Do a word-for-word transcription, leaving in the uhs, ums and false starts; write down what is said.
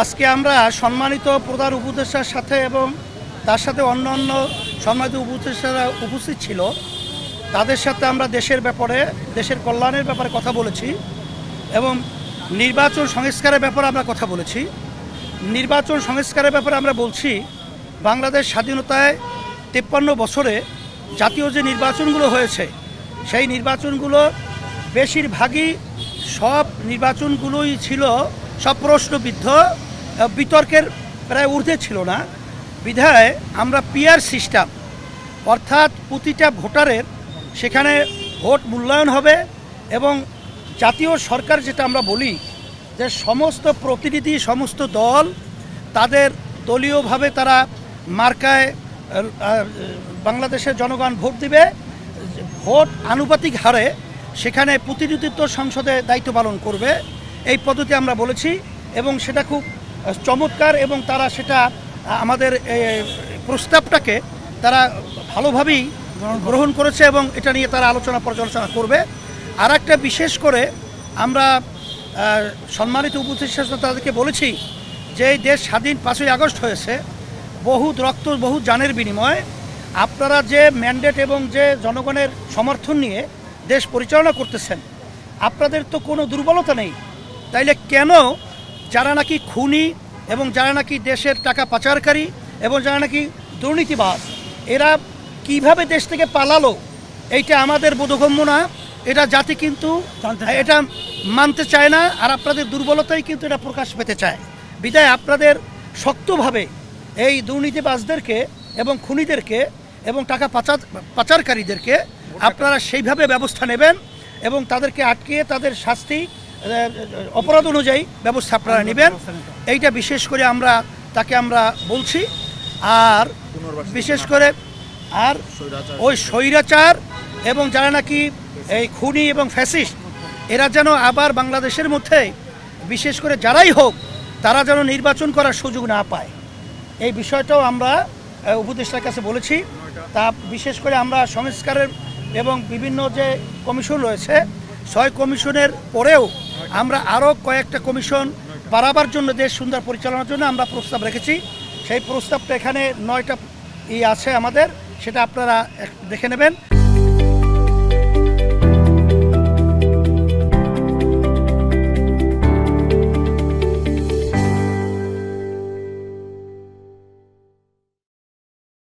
আজকে আমরা সম্মানিত প্রধান উপদেষ্টার সাথে এবং তার সাথে অন্য অন্য সম্মানিত উপদেষ্টারা উপস্থিত ছিল, তাদের সাথে আমরা দেশের ব্যাপারে, দেশের কল্যাণের ব্যাপারে কথা বলেছি এবং নির্বাচন সংস্কারের ব্যাপারে আমরা কথা বলেছি। নির্বাচন সংস্কারের ব্যাপারে আমরা বলছি, বাংলাদেশ স্বাধীনতায় তেপ্পান্ন বছরে জাতীয় যে নির্বাচনগুলো হয়েছে, সেই নির্বাচনগুলো বেশিরভাগই সব নির্বাচনগুলোই ছিল সব প্রশ্নবিদ্ধ, বিতর্কের প্রায় ঊর্ধ্বে ছিল না। বিধায় আমরা পিয়ার সিস্টেম, অর্থাৎ প্রতিটা ভোটারের সেখানে ভোট মূল্যায়ন হবে এবং জাতীয় সরকার, যেটা আমরা বলি যে সমস্ত প্রতিনিধি, সমস্ত দল তাদের দলীয়ভাবে তারা মার্কায় বাংলাদেশের জনগণ ভোট দিবে, ভোট আনুপাতিক হারে সেখানে প্রতিনিধিত্ব সংসদে দায়িত্ব পালন করবে। এই পদ্ধতি আমরা বলেছি এবং সেটা খুব চমৎকার এবং তারা সেটা আমাদের প্রস্তাবটাকে তারা ভালোভাবেই গ্রহণ করেছে এবং এটা নিয়ে তারা আলোচনা পর্যালোচনা করবে। আর একটা বিশেষ করে আমরা সম্মানিত উপদেষ্টা তাদেরকে বলেছি যে এই দেশ স্বাধীন পাঁচই আগস্ট হয়েছে, বহু রক্ত বহু জানের বিনিময়ে আপনারা যে ম্যান্ডেট এবং যে জনগণের সমর্থন নিয়ে দেশ পরিচালনা করতেছেন, আপনাদের তো কোনো দুর্বলতা নেই, তাইলে কেন যারা নাকি খুনি এবং যারা নাকি দেশের টাকা পাচারকারী এবং যারা নাকি দুর্নীতিবাজ, এরা কিভাবে দেশ থেকে পালালো, এইটা আমাদের বোধগম্য না। এটা জাতি কিন্তু এটা মানতে চায় না, আর আপনাদের দুর্বলতাই কিন্তু এটা প্রকাশ পেতে চায়। বিধায় আপনাদের শক্তভাবে এই দুর্নীতিবাজদেরকে এবং খুনিদেরকে এবং টাকা পাচার পাচারকারীদেরকে আপনারা সেইভাবে ব্যবস্থা নেবেন এবং তাদেরকে আটকে তাদের শাস্তি অপরাধ অনুযায়ী ব্যবস্থা আপনারা নেবেন। এইটা বিশেষ করে আমরা তাকে আমরা বলছি। আর বিশেষ করে আর ওই স্বৈরাচার এবং যারা নাকি এই খুনি এবং ফ্যাসিস্ট, এরা যেন আবার বাংলাদেশের মধ্যে, বিশেষ করে যারাই হোক, তারা যেন নির্বাচন করার সুযোগ না পায়, এই বিষয়টাও আমরা উপদেষ্টার কাছে বলেছি। তা বিশেষ করে আমরা সংস্কারের এবং বিভিন্ন যে কমিশন রয়েছে, ছয় কমিশনের পরেও আমরা আরও কয়েকটা কমিশন বাড়াবার জন্য, দেশ সুন্দর পরিচালনার জন্য আমরা প্রস্তাব রেখেছি। সেই প্রস্তাবটা এখানে নয়টা ই আছে আমাদের, সেটা আপনারা দেখে নেবেন।